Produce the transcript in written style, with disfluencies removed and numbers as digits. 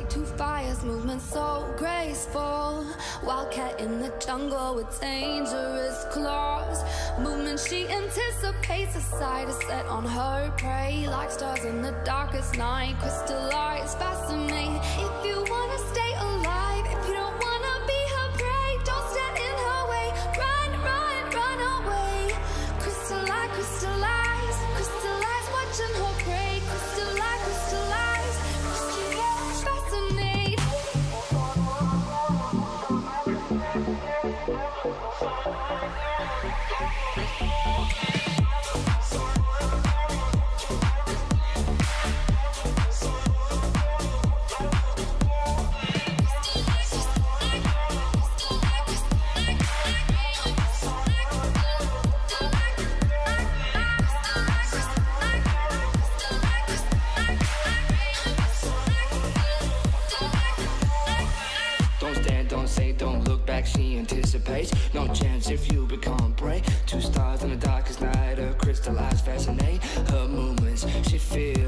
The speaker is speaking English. like two fires, movement so graceful. Wildcat in the jungle with dangerous claws. Movement she anticipates, a sight is set on her prey. Like stars in the darkest night, crystal eyes fascinate. If you wanna stay alive, if you don't wanna be her prey, don't stand in her way, run, run, run away. Crystallize, crystallize, crystallize, watching her prey. Crystallize, crystallize, crystallize, fascinate. She anticipates no chance if you become prey. Two stars in the darkest night, her crystallized fascinate. Her movements, she feels